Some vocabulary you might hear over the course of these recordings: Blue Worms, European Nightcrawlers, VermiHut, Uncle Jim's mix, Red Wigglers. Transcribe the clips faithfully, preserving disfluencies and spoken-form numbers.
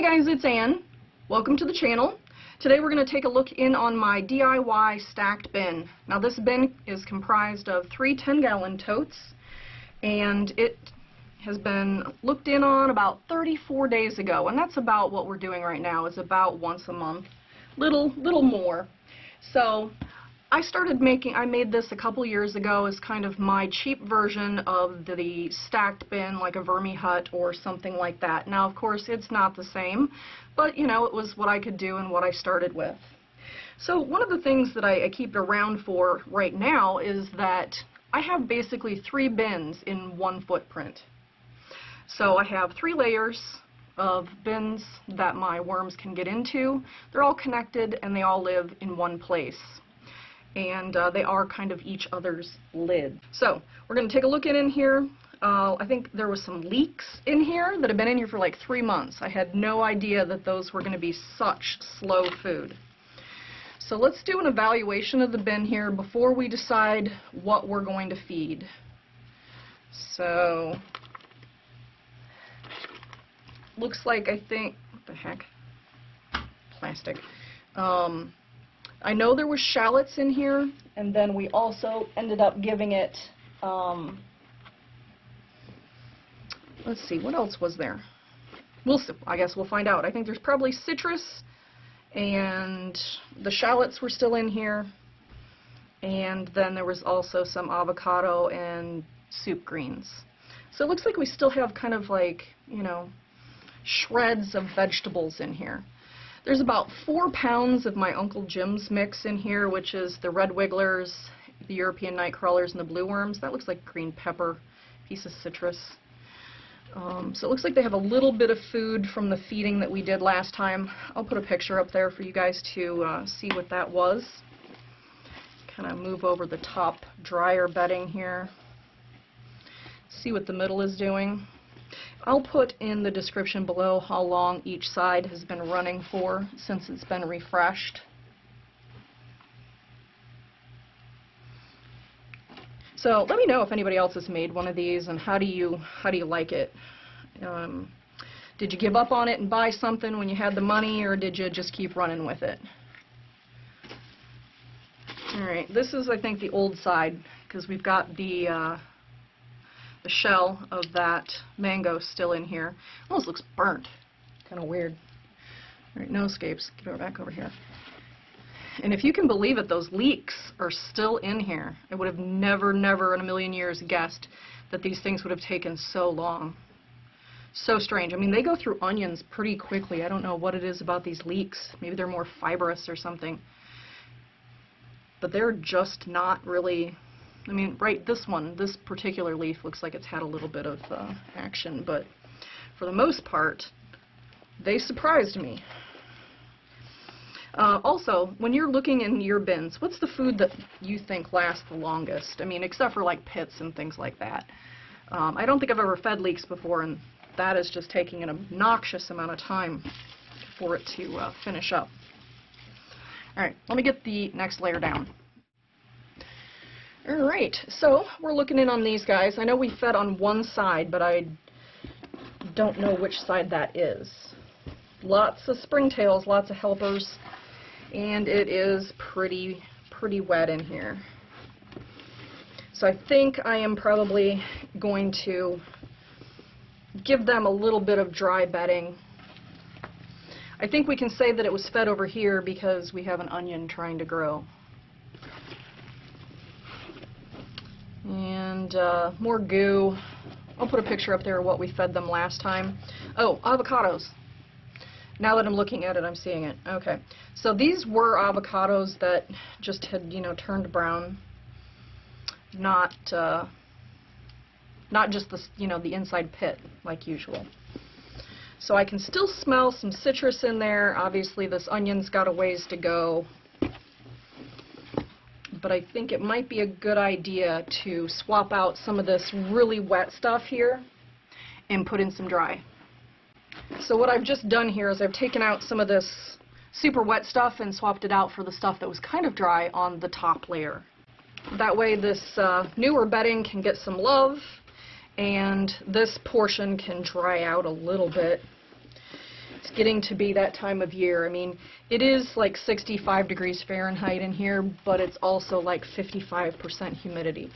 Hey guys, it's Ann. Welcome to the channel. Today we're going to take a look in on my D I Y stacked bin. Now this bin is comprised of three ten gallon totes, and it has been looked in on about thirty-four days ago, and that's about what we're doing right now. It's about once a month, little little more. So I started making, I made this a couple years ago as kind of my cheap version of the, the stacked bin, like a VermiHut or something like that. Now, of course, it's not the same, but, you know, it was what I could do and what I started with. So one of the things that I, I keep it around for right now is that I have basically three bins in one footprint. So I have three layers of bins that my worms can get into. They're all connected and they all live in one place. And uh, they are kind of each other's lid. So we're going to take a look in, in here. Uh, I think there was some leaks in here that have been in here for like three months. I had no idea that those were going to be such slow food. So let's do an evaluation of the bin here before we decide what we're going to feed. So looks like I think, what the heck, plastic. Um, I know there was shallots in here, and then we also ended up giving it, um, let's see, what else was there? We'll, I guess we'll find out. I think there's probably citrus, and the shallots were still in here, and then there was also some avocado and soup greens. So it looks like we still have kind of like, you know, shreds of vegetables in here. There's about four pounds of my Uncle Jim's mix in here, which is the Red Wigglers, the European Nightcrawlers, and the Blue Worms. That looks like green pepper, piece of citrus. Um, so it looks like they have a little bit of food from the feeding that we did last time. I'll put a picture up there for you guys to uh, see what that was. Kind of move over the top dryer bedding here. See what the middle is doing. I'll put in the description below how long each side has been running for since it's been refreshed. So let me know if anybody else has made one of these and how do you how do you like it? Um, did you give up on it and buy something when you had the money, or did you just keep running with it? All right, this is I think the old side because we've got the uh, the shell of that mango still in here. Almost looks burnt. Kind of weird. All right, no escapes. Get over back over here. And if you can believe it, those leaks are still in here. I would have never, never in a million years guessed that these things would have taken so long. So strange. I mean, they go through onions pretty quickly. I don't know what it is about these leeks. Maybe they're more fibrous or something. But they're just not really... I mean, right, this one, this particular leaf looks like it's had a little bit of uh, action, but for the most part, they surprised me. Uh, also, when you're looking in your bins, what's the food that you think lasts the longest? I mean, except for like pits and things like that. Um, I don't think I've ever fed leeks before, and that is just taking an obnoxious amount of time for it to uh, finish up. All right, let me get the next layer down. All right, so we're looking in on these guys. I know we fed on one side, but I don't know which side that is. Lots of springtails, lots of helpers, and it is pretty, pretty wet in here. So I think I am probably going to give them a little bit of dry bedding. I think we can say that it was fed over here because we have an onion trying to grow. And uh, more goo. I'll put a picture up there of what we fed them last time. Oh, avocados. Now that I'm looking at it, I'm seeing it. Okay. So these were avocados that just had, you know, turned brown. Not, uh, not just the, you know, the inside pit like usual. So I can still smell some citrus in there. Obviously, this onion's got a ways to go. But I think it might be a good idea to swap out some of this really wet stuff here and put in some dry. So what I've just done here is I've taken out some of this super wet stuff and swapped it out for the stuff that was kind of dry on the top layer. That way this uh, newer bedding can get some love and this portion can dry out a little bit. it's getting to be that time of year. I mean, it is like sixty-five degrees Fahrenheit in here, but it's also like fifty-five percent humidity.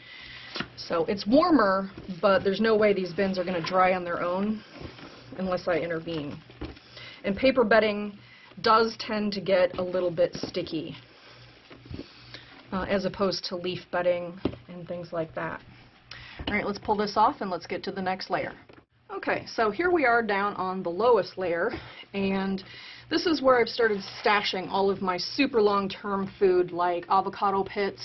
So it's warmer, but there's no way these bins are going to dry on their own unless I intervene. And paper bedding does tend to get a little bit sticky, uh, as opposed to leaf bedding and things like that. All right, let's pull this off and let's get to the next layer. Okay, so here we are down on the lowest layer, and this is where I've started stashing all of my super long-term food, like avocado pits,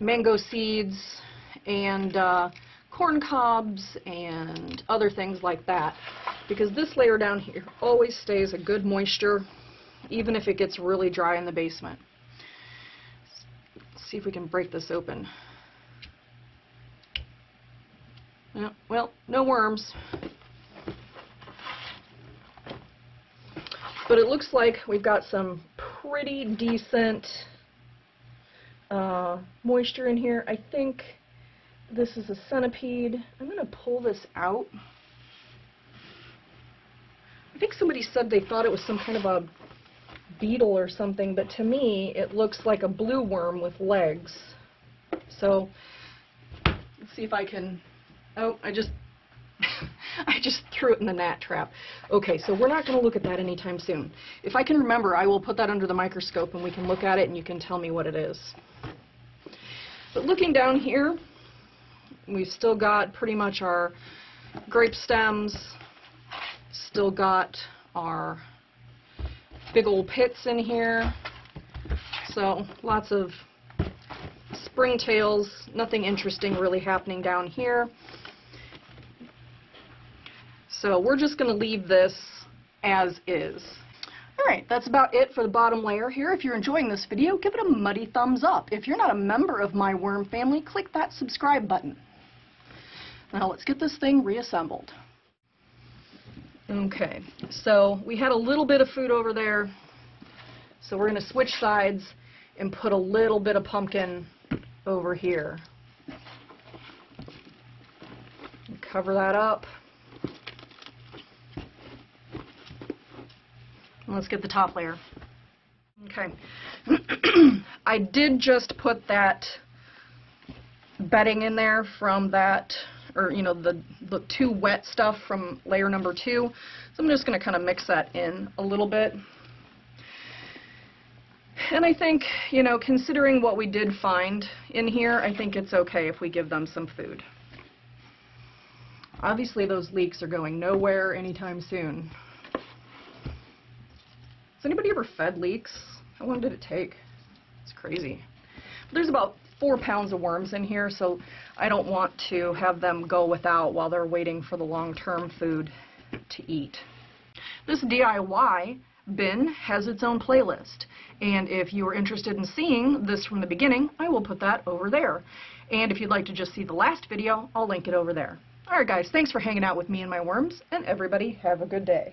mango seeds, and uh, corn cobs, and other things like that, because this layer down here always stays a good moisture, even if it gets really dry in the basement. Let's see if we can break this open. No, well, no worms. But it looks like we've got some pretty decent uh, moisture in here. I think this is a centipede. I'm going to pull this out. I think somebody said they thought it was some kind of a beetle or something, but to me it looks like a blue worm with legs. So let's see if I can... Oh, I just I just threw it in the gnat trap. Okay, so we're not going to look at that anytime soon. If I can remember, I will put that under the microscope and we can look at it and you can tell me what it is. But looking down here, we've still got pretty much our grape stems, still got our big old pits in here, so lots of springtails, nothing interesting really happening down here. So we're just going to leave this as is. Alright, that's about it for the bottom layer here. If you're enjoying this video, give it a muddy thumbs up. If you're not a member of my worm family, click that subscribe button. Now let's get this thing reassembled. Okay, so we had a little bit of food over there, so we're going to switch sides and put a little bit of pumpkin over here. And cover that up. And let's get the top layer. Okay. I did just put that bedding in there from that, or you know, the, the too wet stuff from layer number two. So I'm just going to kind of mix that in a little bit. And I think, you know, considering what we did find in here, I think it's okay if we give them some food. Obviously those leeks are going nowhere anytime soon. Has anybody ever fed leeks? How long did it take? It's crazy. But there's about four pounds of worms in here, so I don't want to have them go without while they're waiting for the long-term food to eat. This D I Y bin has its own playlist, and if you are interested in seeing this from the beginning, I will put that over there. And if you'd like to just see the last video, I'll link it over there. Alright guys, thanks for hanging out with me and my worms, and everybody have a good day.